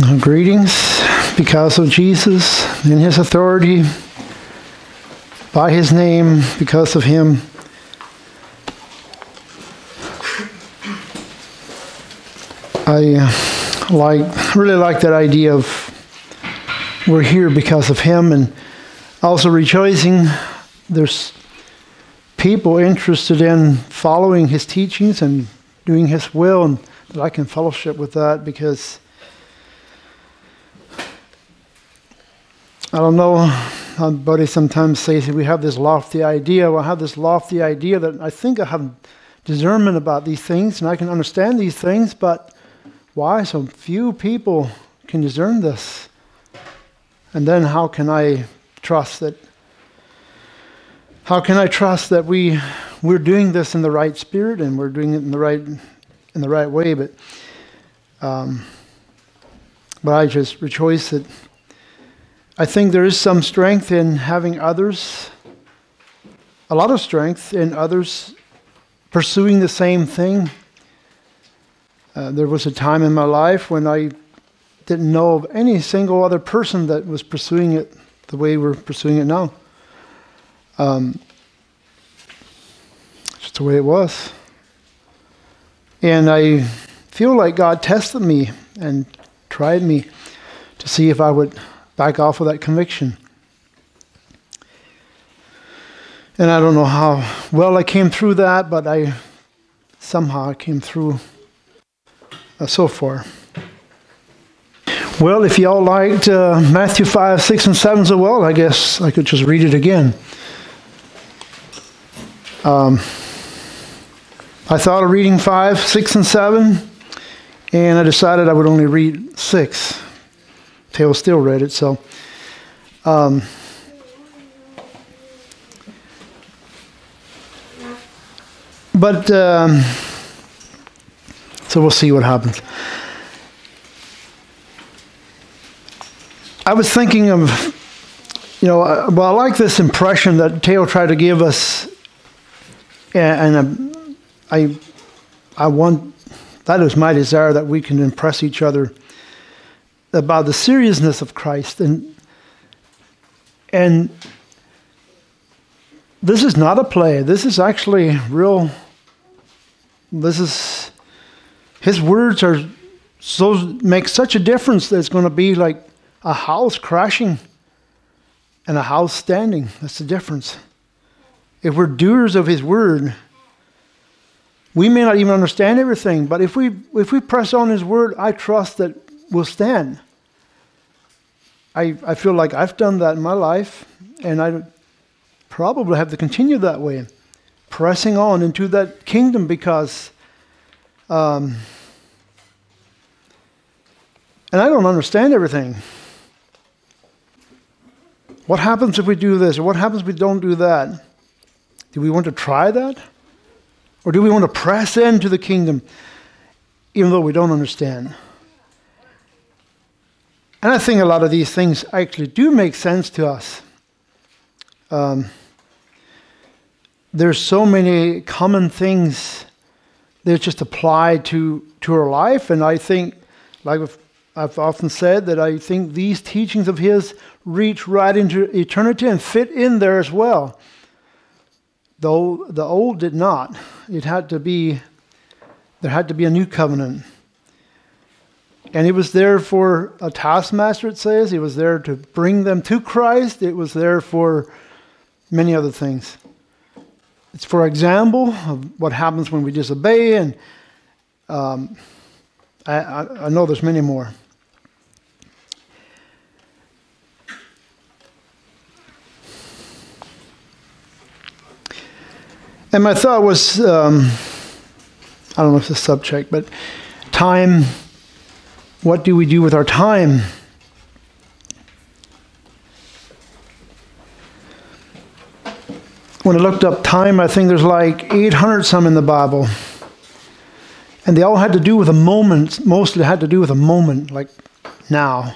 Greetings, because of Jesus, in His authority, by His name, because of Him. I really like that idea of we're here because of Him, and also rejoicing there's people interested in following His teachings and doing His will, and that I can fellowship with that, because I don't know, my buddy sometimes says we have this lofty idea. Well, I have this lofty idea that I think I have discernment about these things and I can understand these things, but why so few people can discern this? And then how can I trust that? How can I trust that we're doing this in the right spirit and we're doing it in the right way? But I just rejoice that. I think there is some strength in having others, a lot of strength in others pursuing the same thing. There was a time in my life when I didn't know of any single other person that was pursuing it the way we're pursuing it now. Just the way it was. And I feel like God tested me and tried me to see if I would back off of that conviction. And I don't know how well I came through that, but somehow I came through so far. Well, if y'all liked Matthew 5, 6, and 7 so well, I guess I could just read it again. I thought of reading 5, 6, and 7, and I decided I would only read 6. Taylor still read it, so. So we'll see what happens. I was thinking of, I like this impression that Taylor tried to give us, and that is my desire, that we can impress each other about the seriousness of Christ, and this is not a play. This is actually real. His words are make such a difference that it's going to be like a house crashing and a house standing. That's the difference. If we're doers of His word, we may not even understand everything, but if we press on His word, I trust that we'll stand. I feel like I've done that in my life, and I probably have to continue that way, pressing on into that kingdom, because and I don't understand everything. What happens if we do this, or what happens if we don't do that? Do we want to try that? Or do we want to press into the kingdom even though we don't understand? And I think a lot of these things actually do make sense to us. There's so many common things that just apply to our life, and I think, like I've often said, that I think these teachings of His reach right into eternity and fit in there as well. Though the old did not. There had to be a new covenant. And it was there for a taskmaster, it says. It was there to bring them to Christ. It was there for many other things. It's for example of what happens when we disobey, and I know there's many more. And my thought was, I don't know if it's a subject, but time. What do we do with our time? When I looked up time, I think there's like 800 some in the Bible. And they all had to do with a moment, mostly had to do with a moment, like now.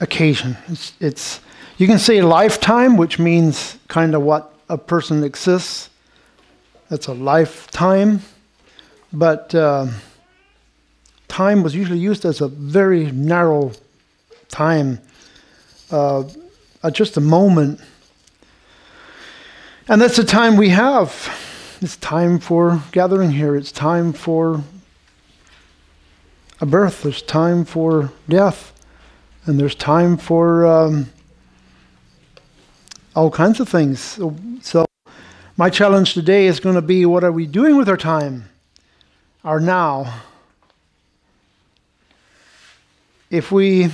Occasion. It's you can say lifetime, which means kind of what a person exists. That's a lifetime. But time was usually used as a very narrow time, at just a moment. And that's the time we have. It's time for gathering here. It's time for a birth. There's time for death. And there's time for all kinds of things. So my challenge today is going to be, what are we doing with our time? Our now. If we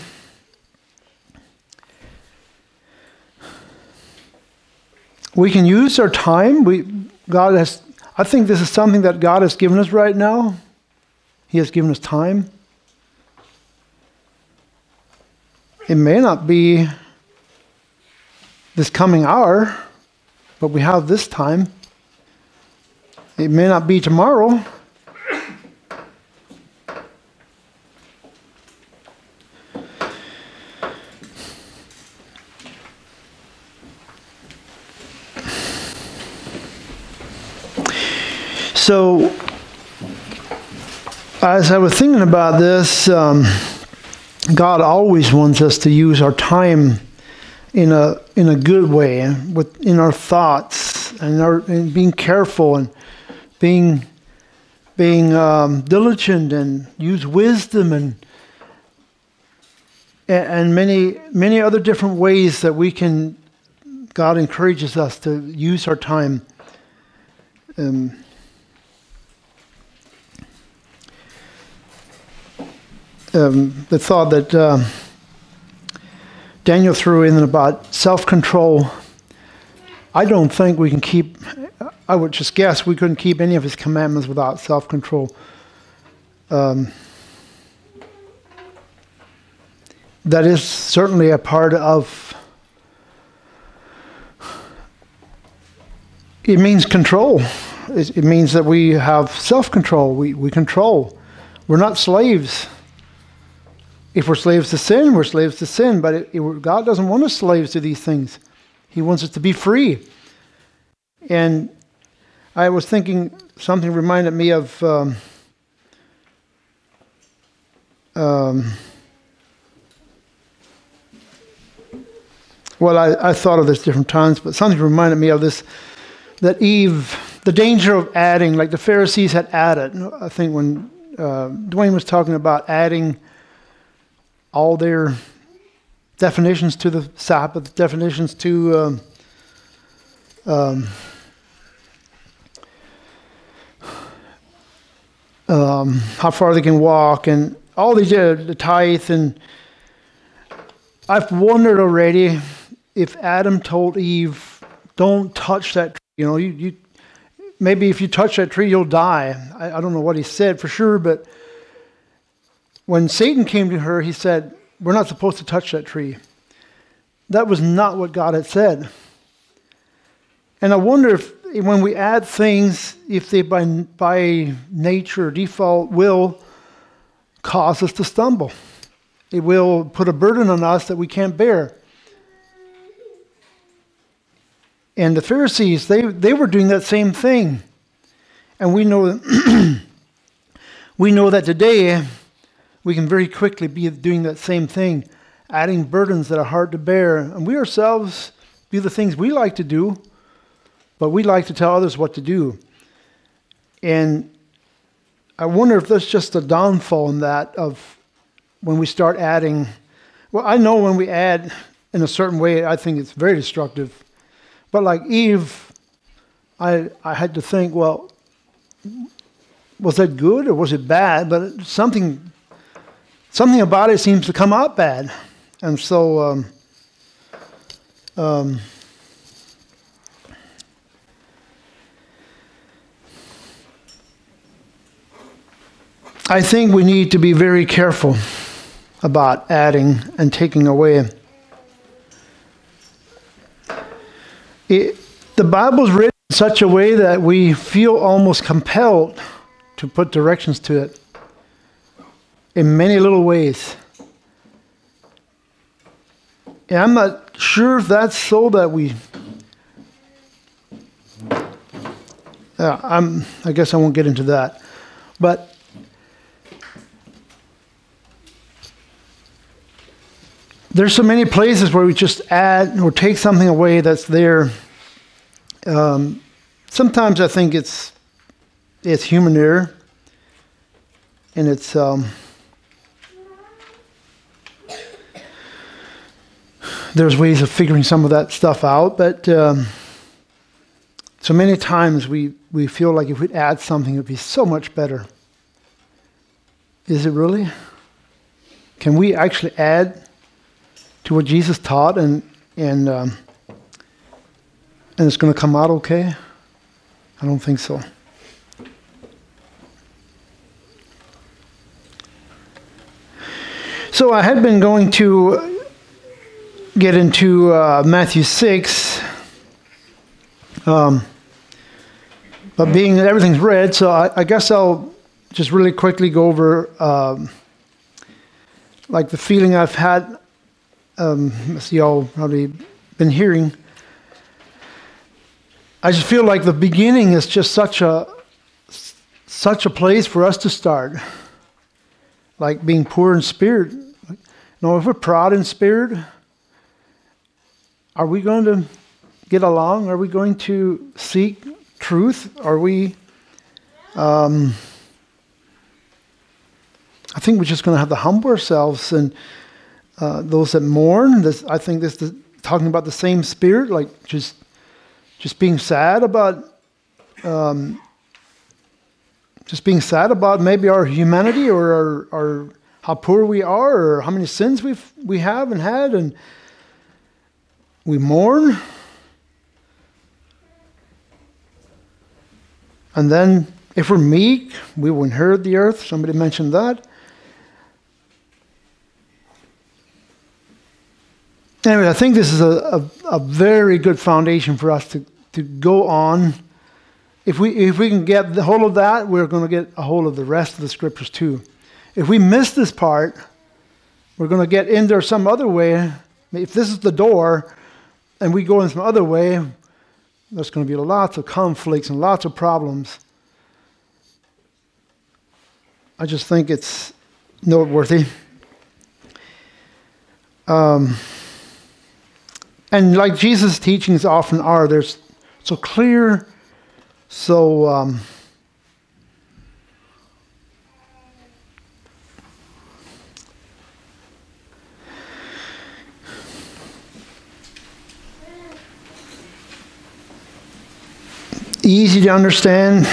can use our time. I think this is something that God has given us right now. He has given us time. It may not be this coming hour, but we have this time. It may not be tomorrow. So, as I was thinking about this, God always wants us to use our time in a good way, and in our thoughts, and being careful, and being diligent, and use wisdom, and many other different ways that we can. God encourages us to use our time. The thought that Daniel threw in about self-control. I don't think we can keep, I would just guess we couldn't keep any of his commandments without self-control. That is certainly a part of, it means control. It means that we have self-control, we control. We're not slaves. If we're slaves to sin, we're slaves to sin. But God doesn't want us slaves to these things. He wants us to be free. And I was thinking, something reminded me of well, I thought of this different times, but something reminded me of this, that Eve, the danger of adding, like the Pharisees had added. I think when Dwayne was talking about adding all their definitions to the Sabbath, definitions to how far they can walk, and all these, the tithe. And I've wondered already if Adam told Eve, "Don't touch that tree. You know, you maybe if you touch that tree, you'll die." I don't know what he said for sure, but when Satan came to her, he said, "We're not supposed to touch that tree." That was not what God had said. And I wonder if when we add things, if they by nature, default, will cause us to stumble. It will put a burden on us that we can't bear. And the Pharisees, they were doing that same thing. And we know that, we know that today, we can very quickly be doing that same thing, adding burdens that are hard to bear. And we ourselves do the things we like to do, but we like to tell others what to do. And I wonder if there's just a downfall in that, of when we start adding. Well, I know when we add in a certain way, I think it's very destructive. But like Eve, I had to think, well, was that good or was it bad? But something about it seems to come out bad. And so I think we need to be very careful about adding and taking away. The Bible's written in such a way that we feel almost compelled to put directions to it, in many little ways. And I'm not sure if that's so that we, I guess I won't get into that. But There's so many places where we just add or take something away that's there. Sometimes I think it's human error, and there's ways of figuring some of that stuff out, but so many times we feel like if we'd add something, it'd be so much better. Is it really? Can we actually add to what Jesus taught, and it's going to come out okay? I don't think so. So I had been going to get into Matthew 6, but being that everything's read, so I guess I'll just really quickly go over like the feeling I've had. As y'all probably been hearing, I just feel like the beginning is just such a place for us to start. Like being poor in spirit. You know, if we're proud in spirit, are we going to get along? Are we going to seek truth? Are we? I think we're just going to have to humble ourselves and. Those that mourn, I think this is talking about the same spirit, like just being sad about, maybe our humanity or our how poor we are or how many sins we have and had, and we mourn, and then if we're meek, we will inherit the earth. Somebody mentioned that. Anyway, I think this is a very good foundation for us to go on. If we can get the whole of that, we're going to get a hold of the rest of the scriptures too. If we miss this part, we're going to get in there some other way. If this is the door and we go in some other way, there's going to be lots of conflicts and lots of problems. I just think it's noteworthy. And like Jesus' teachings often are, they're so clear, so easy to understand.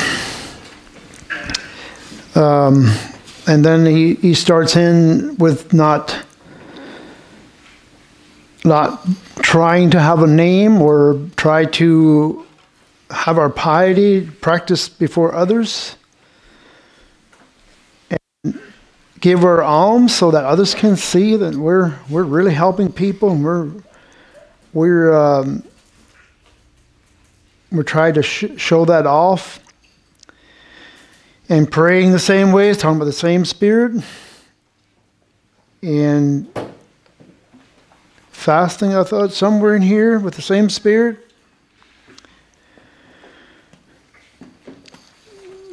And then he starts in with not trying to have a name or try to have our piety practiced before others, and give our alms so that others can see that we're really helping people, and we're trying to show that off, and praying the same ways, talking about the same spirit, and fasting, I thought, somewhere in here with the same spirit.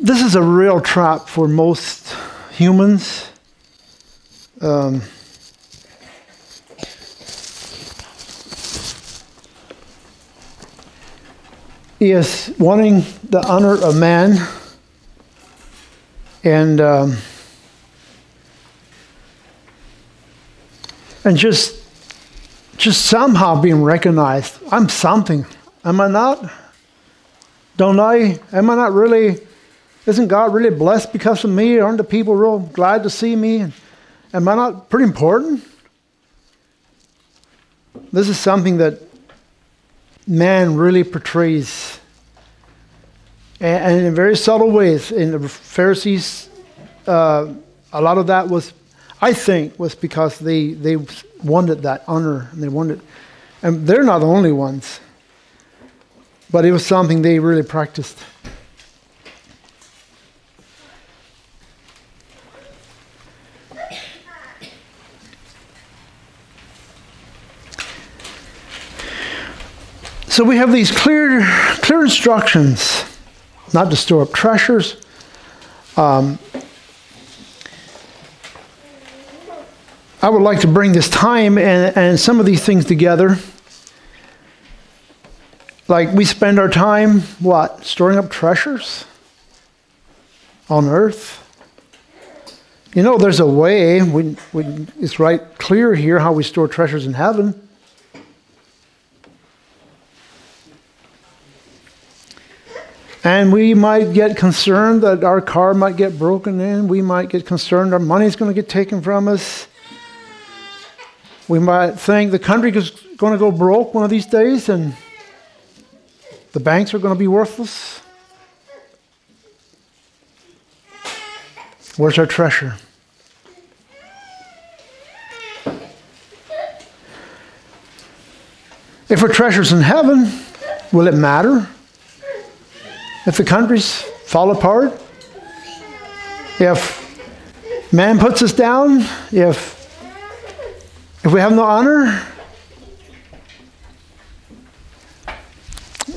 This is a real trap for most humans. Yes, wanting the honor of man, and just somehow being recognized. I'm something. Am I not? Don't I? Am I not really? Isn't God really blessed because of me? Aren't the people real glad to see me? Am I not pretty important? This is something that man really portrays, and in very subtle ways. In the Pharisees, a lot of that was, I think, was because they wanted that honor, and and they're not the only ones, but it was something they really practiced. So we have these clear instructions not to store up treasures. I would like to bring this time and some of these things together. Like, we spend our time, what? Storing up treasures on earth. You know, there's a way, it's right clear here how we store treasures in heaven. And we might get concerned that our car might get broken in. We might get concerned our money's going to get taken from us. We might think the country is going to go broke one of these days and the banks are going to be worthless. Where's our treasure? If our treasure's in heaven, will it matter? If the countries fall apart? If man puts us down? If we have no honor,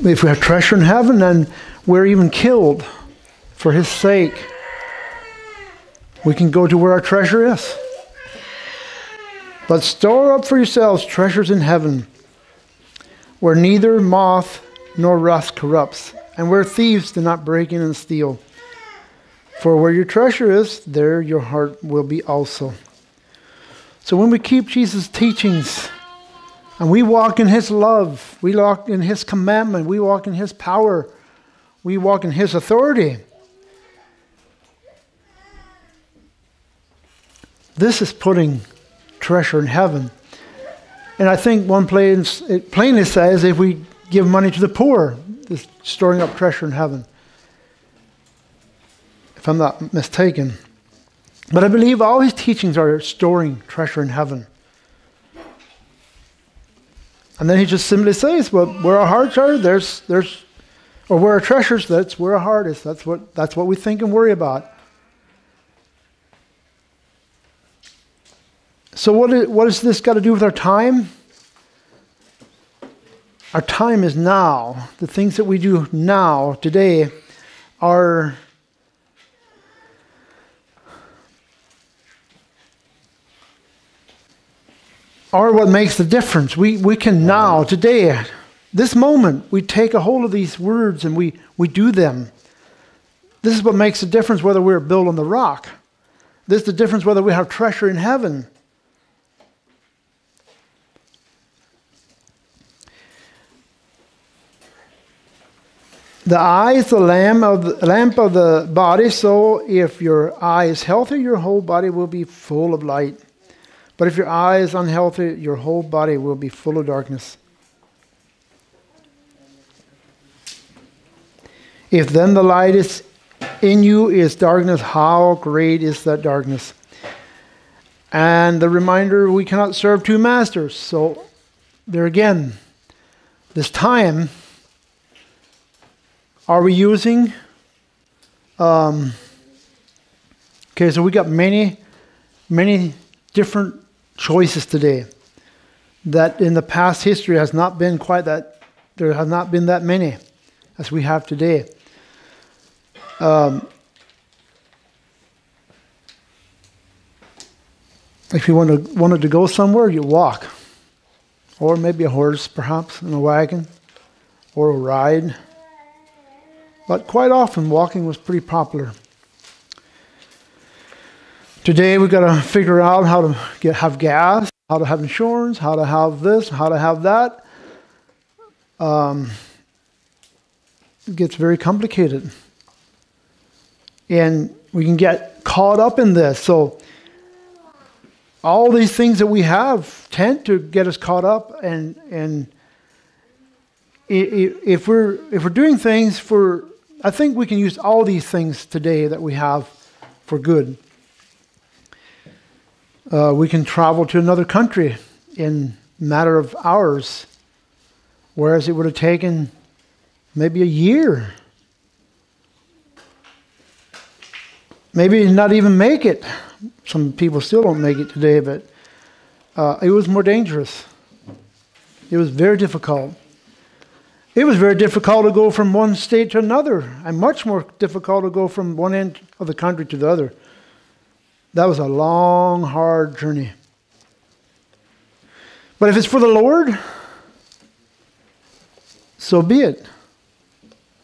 if we have treasure in heaven, and we're even killed for His sake, we can go to where our treasure is. But store up for yourselves treasures in heaven, where neither moth nor rust corrupts, and where thieves do not break in and steal. For where your treasure is, there your heart will be also. So when we keep Jesus' teachings and we walk in His love, we walk in His commandment, we walk in His power, we walk in His authority, this is putting treasure in heaven. And I think one place it plainly says, if we give money to the poor, it's storing up treasure in heaven, if I'm not mistaken. But I believe all His teachings are storing treasure in heaven. And then He just simply says, well, where our hearts are, or where our treasures, that's where our heart is. That's what we think and worry about. So what has this got to do with our time? Our time is now. The things that we do now, today, are what makes the difference. We can now, today, this moment, we take a hold of these words and we do them. This is what makes the difference whether we're built on the rock. This is the difference whether we have treasure in heaven. The eye is the lamp of the body, so if your eye is healthy, your whole body will be full of light. But if your eye is unhealthy, your whole body will be full of darkness. If then the light is in you is darkness, how great is that darkness? And the reminder, we cannot serve two masters. So there again, this time, are we using? Okay, so we got many different choices today that in the past history has not been quite that, there have not been that many as we have today. If you wanted to go somewhere, you walk, or maybe a horse perhaps, and a wagon, or a ride. But quite often walking was pretty popular. Today we've got to figure out how to have gas, how to have insurance, how to have this, how to have that. It gets very complicated. And we can get caught up in this. So all these things that we have tend to get us caught up. And if we're doing things for, I think we can use all these things today that we have for good. We can travel to another country in a matter of hours, whereas it would have taken maybe a year. Maybe not even make it. Some people still don't make it today, but it was more dangerous. It was very difficult. It was very difficult to go from one state to another, and much more difficult to go from one end of the country to the other. That was a long, hard journey. But if it's for the Lord, so be it.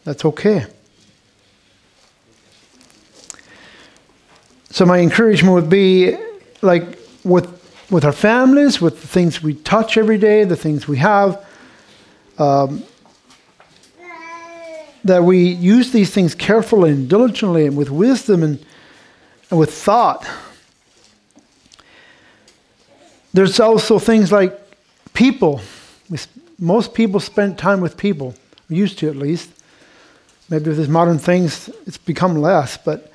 That's okay. So my encouragement would be, like with our families, with the things we touch every day, the things we have, that we use these things carefully and diligently and with wisdom and with thought. There's also things like people. Most people spend time with people, used to at least. Maybe with these modern things, it's become less, but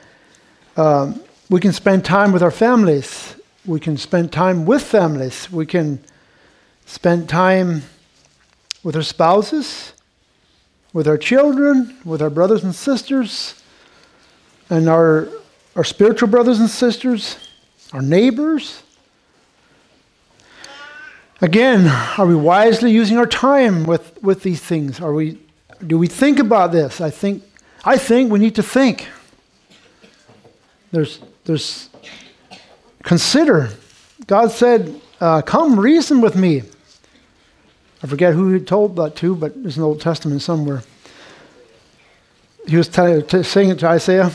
we can spend time with our families. We can spend time with families. We can spend time with our spouses, with our children, with our brothers and sisters, and our spiritual brothers and sisters, our neighbors. Again, are we wisely using our time with these things? Do we think about this? I think we need to think. Consider. God said, come reason with me. I forget who he told that to, but there's an Old Testament somewhere. He was saying it to Isaiah.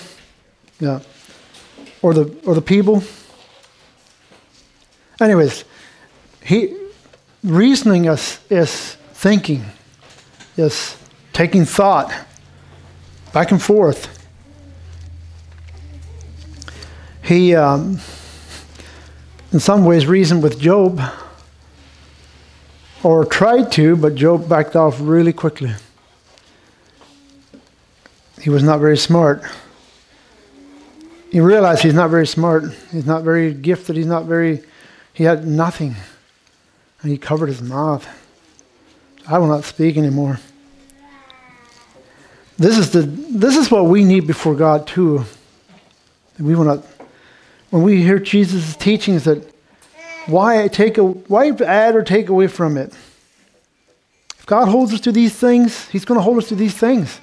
Yeah. Or the people. Anyways, reasoning is thinking, is taking thought back and forth. He, in some ways, reasoned with Job, or tried to, but Job backed off really quickly. He was not very smart. He realized he's not very smart. He's not very gifted. He had nothing. And he covered his mouth. I will not speak anymore. This is what we need before God too. We will not. When we hear Jesus' teachings, that why add or take away from it? If God holds us to these things, He's going to hold us to these things,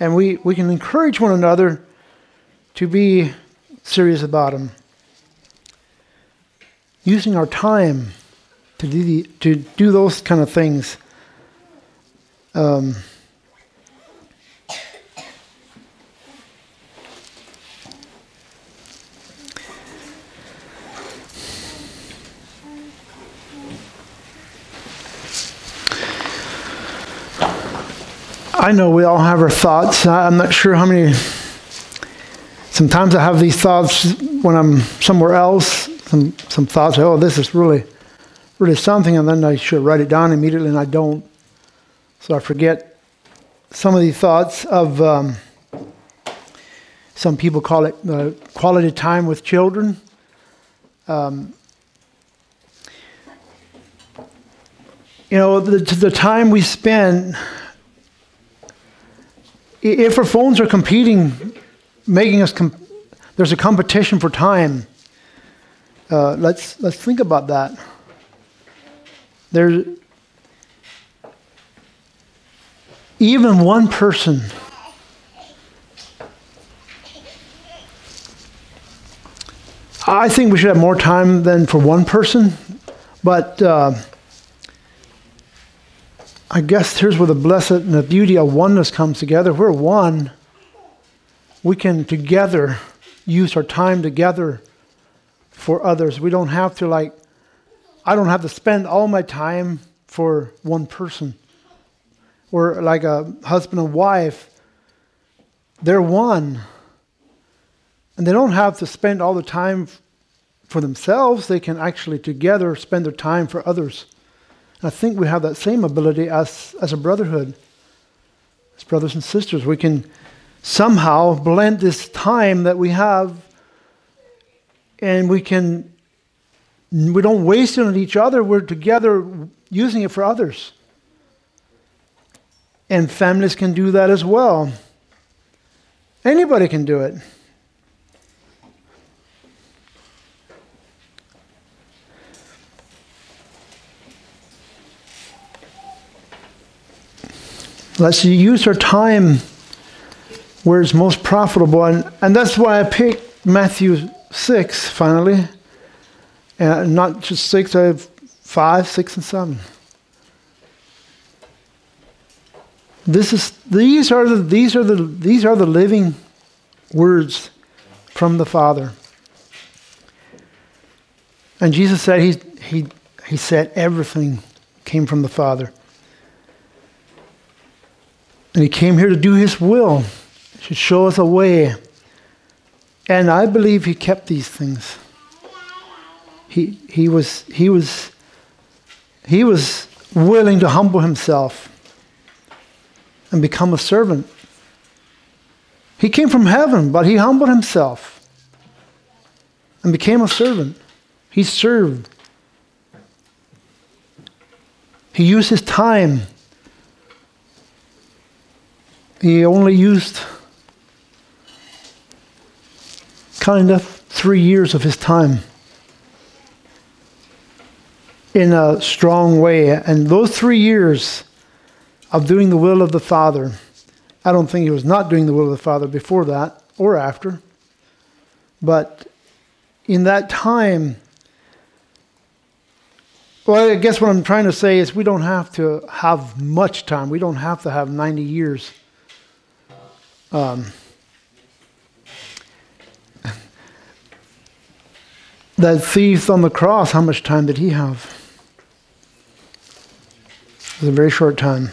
and we can encourage one another to be serious about them. Using our time to do those kind of things. I know we all have our thoughts. I'm not sure how many. Sometimes I have these thoughts when I'm somewhere else. Some thoughts, oh, this is really something, and then I should write it down immediately, and I don't. So I forget some of the thoughts of, some people call it quality time with children. You know, the time we spend, if our phones are competing, making us, there's a competition for time. Let's think about that. There's even one person I think we should have more time than for one person, but I guess here's where the blessed and the beauty of oneness comes together. We're one. We can together use our time together for others. We don't have to I don't have to spend all my time for one person. Or like a husband and wife, they're one. And they don't have to spend all the time for themselves. They can actually together spend their time for others. And I think we have that same ability as a brotherhood. As brothers and sisters, we can somehow blend this time that we have, and we don't waste it on each other. We're together using it for others. And families can do that as well. Anybody can do it. Let's use our time where it's most profitable. And that's why I picked Matthew 6, finally. Not just 6, I have 5, 6, and 7. These are the living words from the Father. And Jesus said he said everything came from the Father. And he came here to do his will, to show us a way. And I believe he kept these things. He was willing to humble himself and become a servant. He came from heaven, but he humbled himself and became a servant. He served. He used his time. He only used kind of 3 years of his time in a strong way. And those 3 years of doing the will of the Father, I don't think he was not doing the will of the Father before that or after. But in that time, well, I guess what I'm trying to say is we don't have to have much time. We don't have to have 90 years. That thief on the cross, how much time did he have? It was a very short time.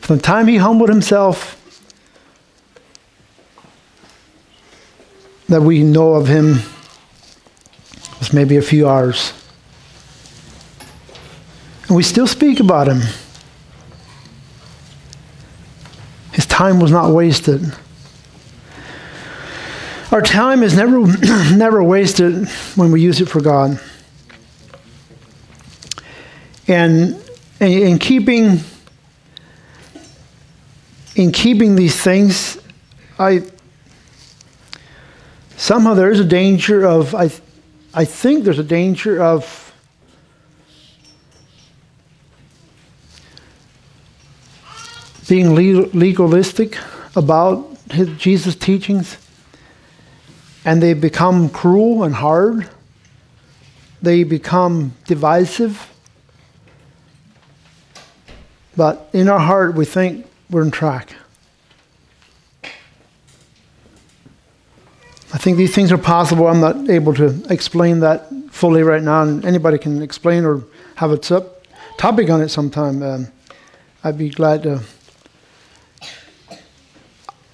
From the time he humbled himself that we know of him, it was maybe a few hours. And we still speak about him. His time was not wasted. Our time is never wasted when we use it for God. And in keeping these things, somehow there is a danger of I think there's a danger of being legalistic about Jesus' teachings. And they become cruel and hard. They become divisive. But in our heart, we think we're on track. I think these things are possible. I'm not able to explain that fully right now. And anybody can explain or have a topic on it sometime. I'd be glad to.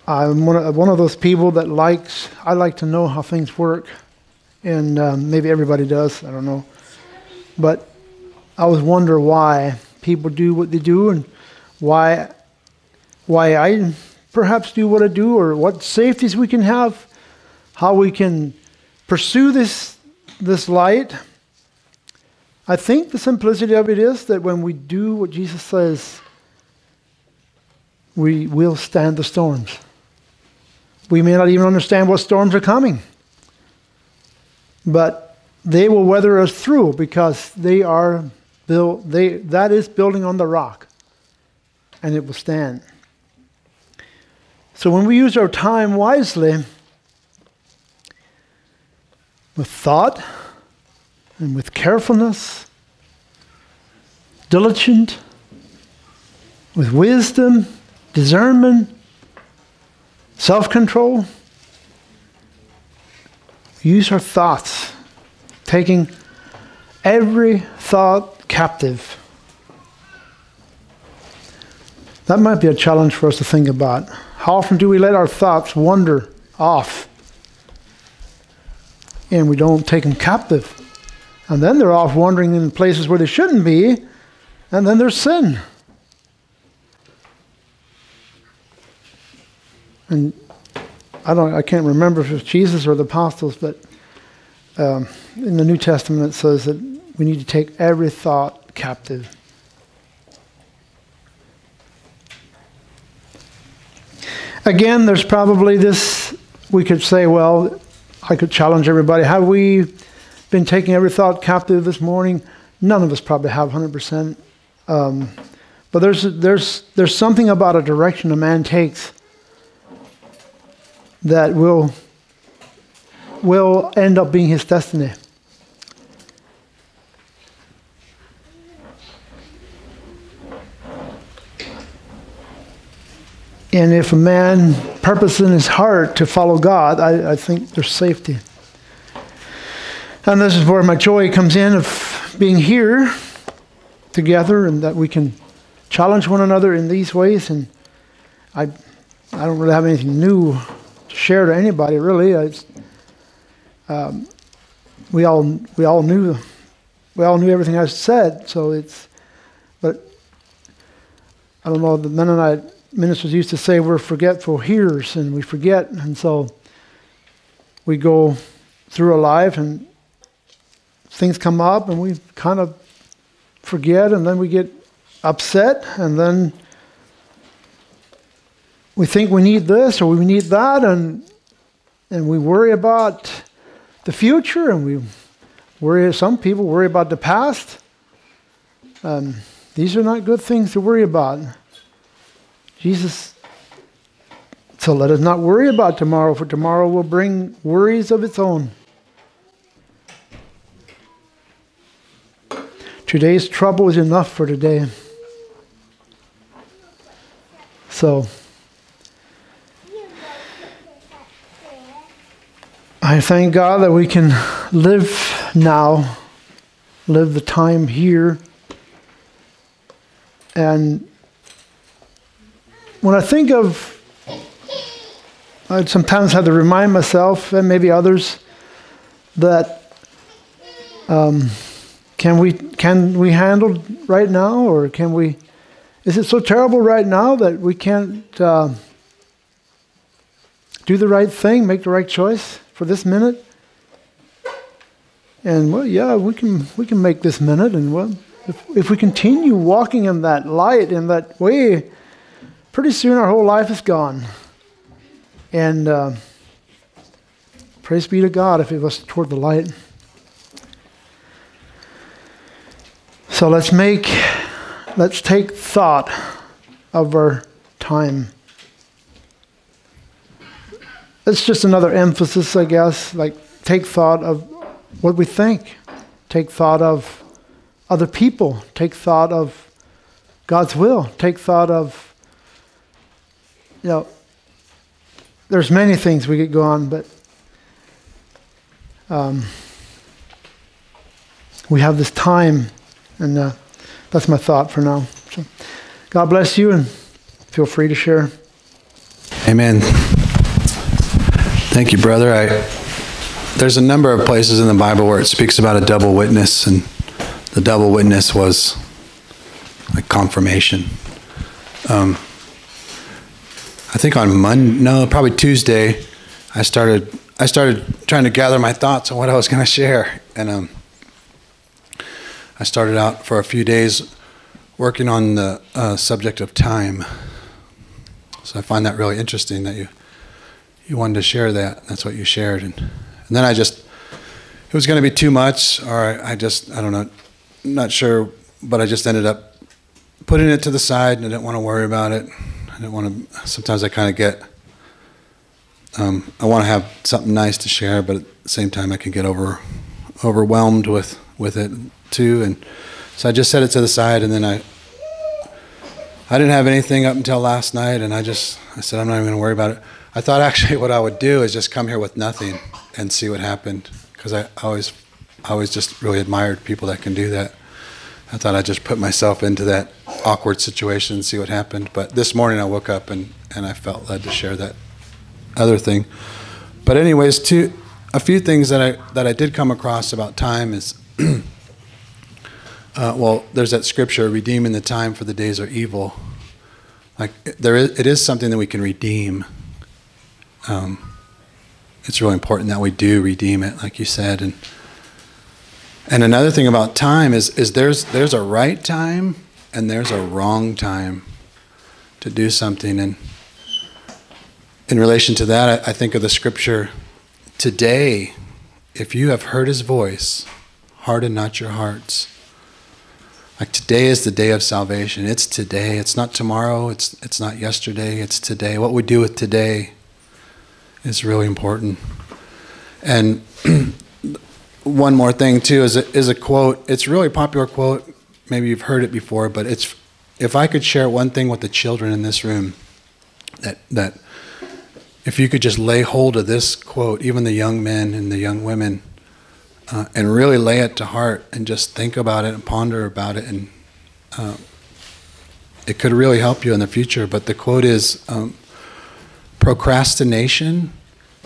I'm one of those people that I like to know how things work, and maybe everybody does, I don't know. But I always wonder why people do what they do, and why I perhaps do what I do, or what safeties we can have, how we can pursue this light. I think the simplicity of it is that when we do what Jesus says, we will stand the storms. We may not even understand what storms are coming, but they will weather us through because that is building on the rock, and it will stand. So when we use our time wisely, with thought and with carefulness, diligent, with wisdom, discernment, self-control. Use our thoughts, taking every thought captive. That might be a challenge for us to think about. How often do we let our thoughts wander off? And we don't take them captive. And then they're off wandering in places where they shouldn't be. And then there's sin. And I can't remember if it's Jesus or the apostles, but in the New Testament it says that we need to take every thought captive. Again, there's probably this, we could say, well, I could challenge everybody. Have we been taking every thought captive this morning? None of us probably have 100%. But there's something about a direction a man takes that will end up being his destiny. And if a man purposes in his heart to follow God, I think there's safety. And this is where my joy comes in of being here together, and that we can challenge one another in these ways. And I don't really have anything new to share to anybody, really. We all knew everything I said. So it's, but I don't know, the Mennonite ministers used to say we're forgetful hearers, and we forget, and so we go through our life and things come up and we kind of forget, and then we get upset, and then we think we need this or we need that, and we worry about the future, and we worry, some people worry about the past. These are not good things to worry about. Jesus, so let us not worry about tomorrow, for tomorrow will bring worries of its own. Today's trouble is enough for today. So, I thank God that we can live now, live the time here, and when I think of, I sometimes have to remind myself, and maybe others, that can we handle right now, or can we? Is it so terrible right now that we can't do the right thing, make the right choice for this minute? And well, yeah, we can make this minute, and well, if we continue walking in that light, in that way, pretty soon our whole life is gone. And praise be to God if it was toward the light. So let's take thought of our time. It's just another emphasis, I guess, like take thought of what we think. Take thought of other people. Take thought of God's will. Take thought of, you know, there's many things we could go on, but we have this time, and that's my thought for now. So God bless you, and feel free to share. Amen. Thank you, brother. There's a number of places in the Bible where it speaks about a double witness, and the double witness was a confirmation. I think on Monday, no, probably Tuesday, I started trying to gather my thoughts on what I was going to share, and I started out for a few days working on the subject of time. So I find that really interesting that you wanted to share that. That's what you shared, and then I just, it was going to be too much, or I don't know, I'm not sure, but I just ended up putting it to the side, and I didn't want to worry about it. I don't want to, sometimes I kind of get, I want to have something nice to share, but at the same time I can get overwhelmed with it too. And so I just set it to the side, and then I didn't have anything up until last night, and I said, I'm not even going to worry about it. I thought actually what I would do is just come here with nothing and see what happened, because I always just really admired people that can do that. I thought I'd just put myself into that awkward situation and see what happened. But this morning I woke up and I felt led to share that other thing. But anyways, a few things that I did come across about time is, well, there's that scripture, redeeming the time for the days are evil. Like it is something that we can redeem. It's really important that we do redeem it, like you said. And another thing about time is there's a right time and there's a wrong time to do something. And in relation to that, I think of the scripture, today, if you have heard his voice, harden not your hearts. Like today is the day of salvation. It's today. It's not tomorrow. It's not yesterday. It's today. What we do with today is really important. And one more thing too is a quote. It's a really popular quote. Maybe you've heard it before, but it's, if I could share one thing with the children in this room, that if you could just lay hold of this quote, even the young men and the young women, and really lay it to heart and just think about it and ponder about it, and it could really help you in the future. But the quote is, procrastination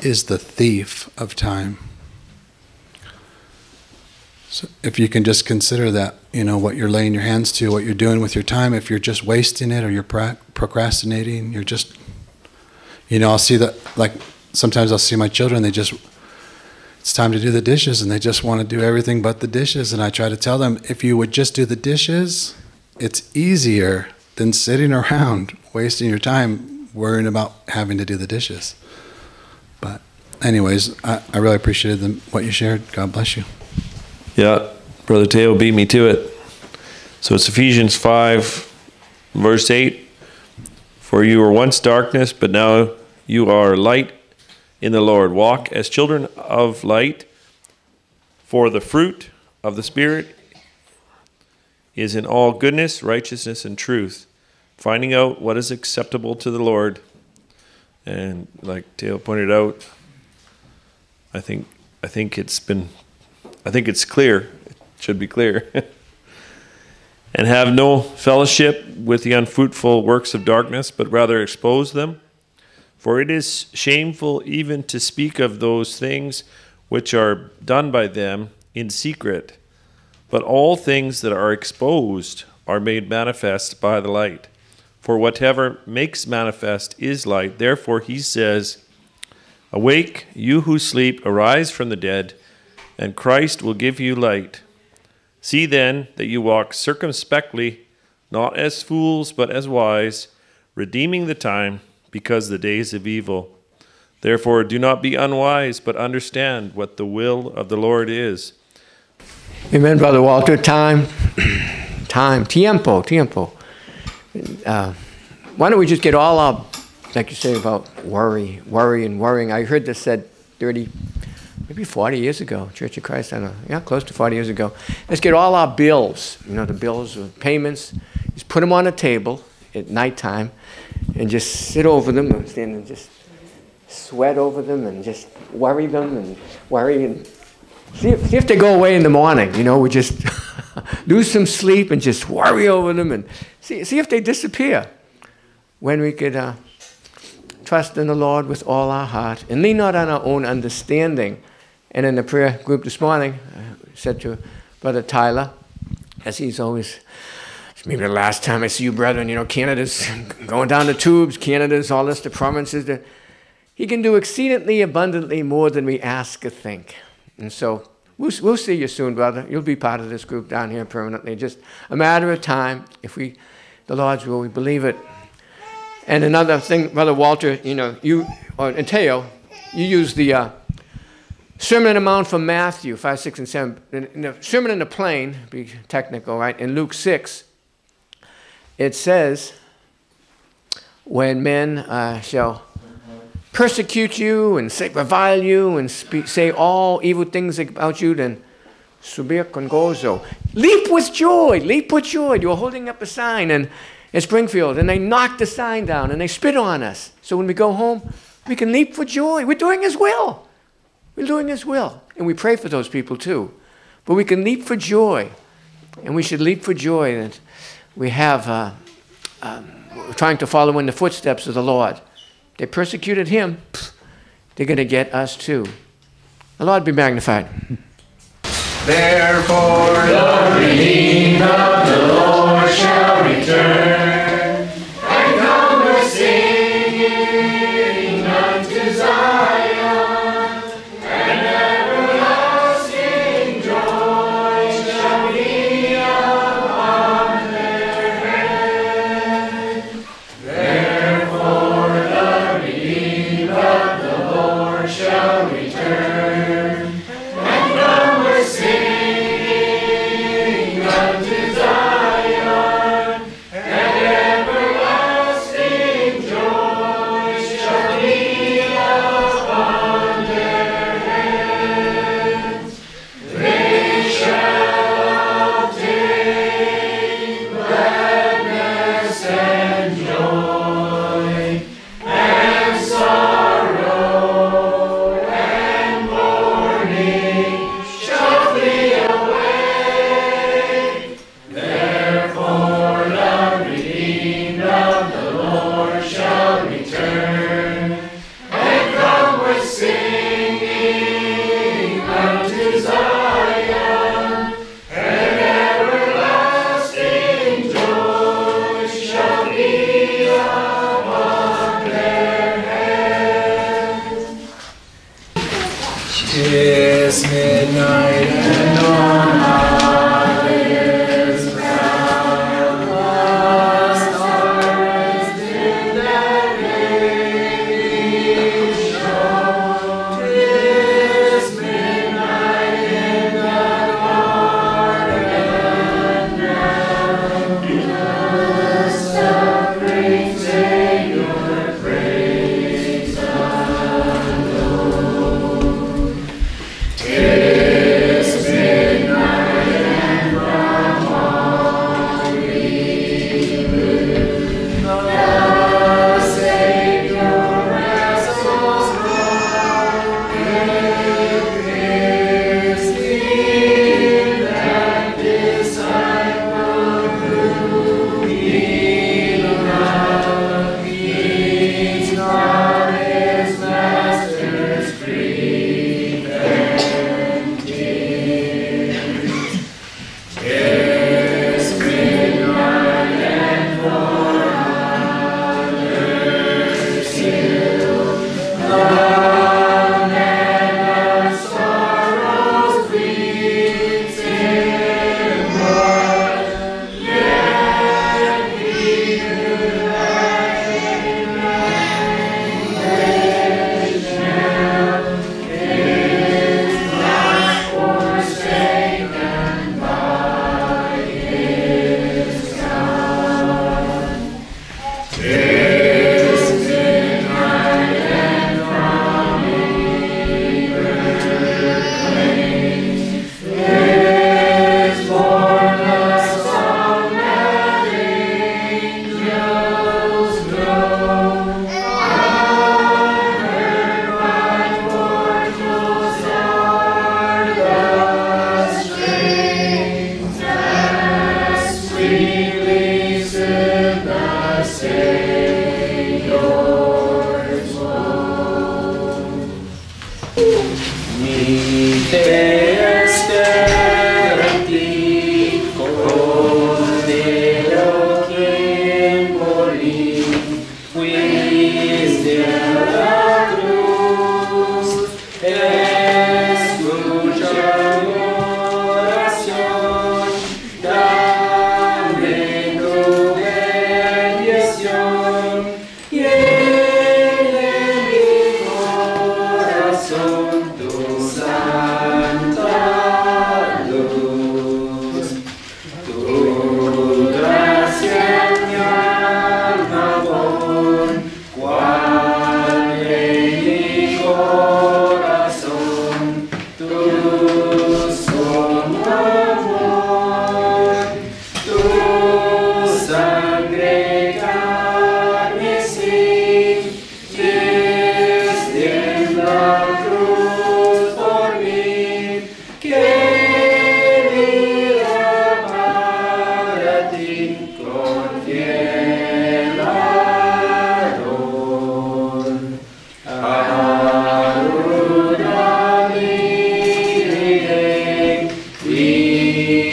is the thief of time. So if you can just consider that, you know, what you're laying your hands to, what you're doing with your time, if you're just wasting it or you're procrastinating, you're just, you know, I'll see that, like, sometimes I'll see my children, they just, it's time to do the dishes, and they just want to do everything but the dishes. And I try to tell them, if you would just do the dishes, it's easier than sitting around wasting your time worrying about having to do the dishes. But anyways, I really appreciated what you shared. God bless you. Yeah, Brother Teo beat me to it. So it's Ephesians 5, verse 8. For you were once darkness, but now you are light in the Lord. Walk as children of light, for the fruit of the Spirit is in all goodness, righteousness, and truth, finding out what is acceptable to the Lord. And like Teo pointed out, I think it's clear. It should be clear. And have no fellowship with the unfruitful works of darkness, but rather expose them. For it is shameful even to speak of those things which are done by them in secret. But all things that are exposed are made manifest by the light. For whatever makes manifest is light. Therefore he says, awake, you who sleep, arise from the dead, and Christ will give you light. See then that you walk circumspectly, not as fools, but as wise, redeeming the time, because the days of evil. Therefore do not be unwise, but understand what the will of the Lord is. Amen, Brother Walter. Time, tiempo. Why don't we just get all up, like you say, about worry. I heard this said 30 maybe 40 years ago, Church of Christ, I don't know, yeah, close to 40 years ago. Let's get all our bills, you know, the bills or payments, just put them on a table at nighttime and just sit over them and just sweat over them and just worry them and see if they go away in the morning, you know, we just lose some sleep and just worry over them and see if they disappear. When we could trust in the Lord with all our heart and lean not on our own understanding. And in the prayer group this morning, I said to Brother Tyler, as he's always, maybe the last time I see you, brethren, you know, Canada's going down the tubes, Canada's all this, the provinces. He can do exceedingly abundantly more than we ask or think. And so we'll see you soon, brother. You'll be part of this group down here permanently. Just a matter of time. If we, the Lord's will, we believe it. And another thing, Brother Walter, you know, and Teo, you use the... Sermon on the Mount from Matthew 5, 6, and 7. In the Sermon on the Plain, be technical, right? In Luke 6, it says, when men shall persecute you and revile you and say all evil things about you, then subir con gozo. Leap with joy. Leap with joy. You're holding up a sign in Springfield, and they knocked the sign down, and they spit on us. So when we go home, we can leap for joy. We're doing His will. We're doing His will, and we pray for those people too. But we can leap for joy, and we should leap for joy that we have trying to follow in the footsteps of the Lord. They persecuted Him. They're going to get us too. The Lord be magnified. Therefore the redeemed of the Lord shall return, and come singing unto Zion. Return, and come we're singing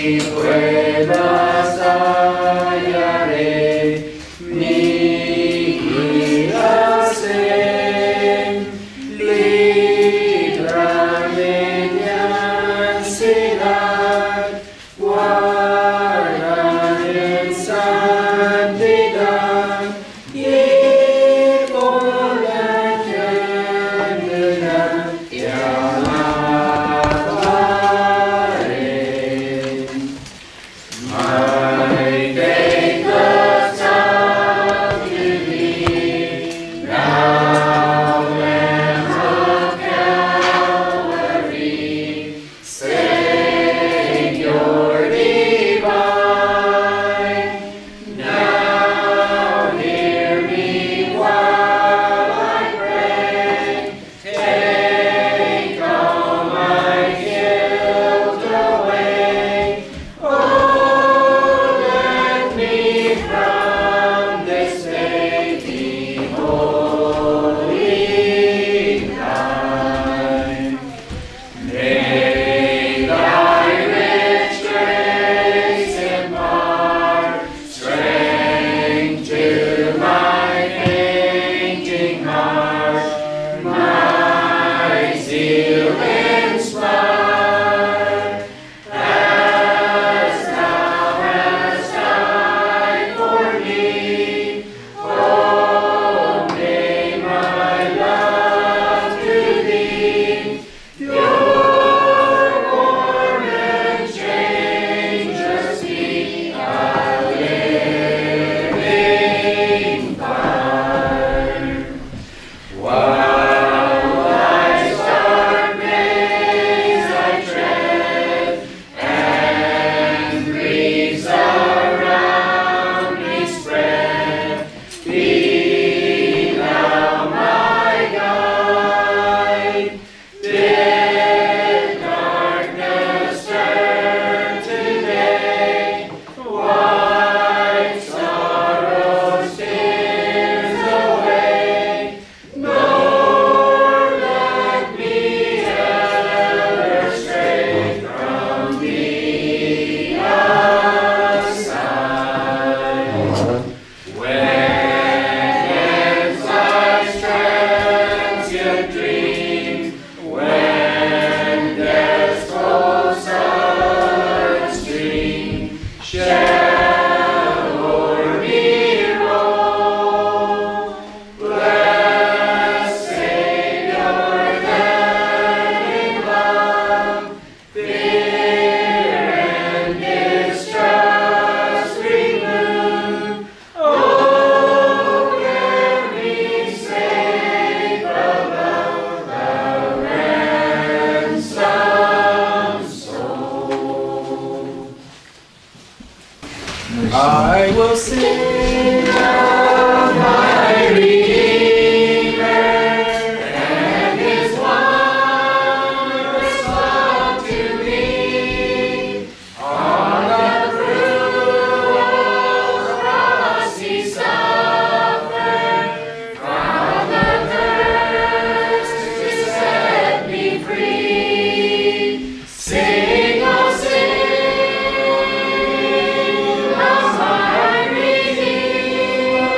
ni puedas hallaré, ni quieras librarme de ansiedad, guarda en santidad y por la eternidad te alabaré. My faith looks up to thee, now and of Calvary, Savior divine. Now hear me while I pray, take all my guilt away. Oh, let me from this day be holy thine. May thy rich grace impart strength to my fainting heart, my zeal inspire, as thou hast died for me. Oh, may my love to thee, pure, warm, and changeless be, a living fire. While thy star blaze I tread, and breeze around me spread, be thou my guide. Did darkness turn to day, white sorrows tears away, nor let me ever stray from thee aside. When in life's transient dreams, when death's cold silent stream shall o'er me roll, blessed Savior, then in love, fear and distrust remove. Oh, let me safe above the ransomed soul. I will sing of my Redeemer and His wondrous love to me. On the cruel cross He suffered, from the curse to set me free. Sing, oh sing, of my Redeemer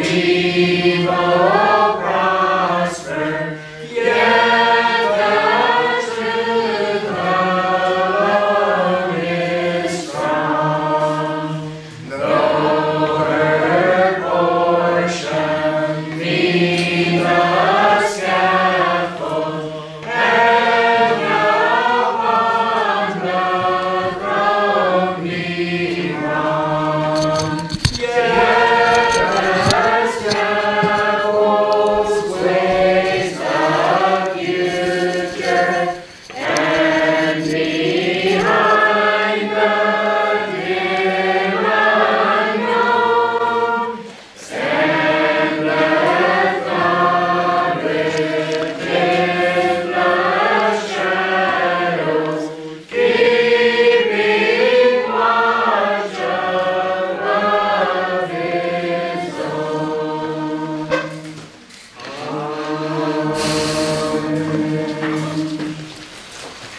Evil.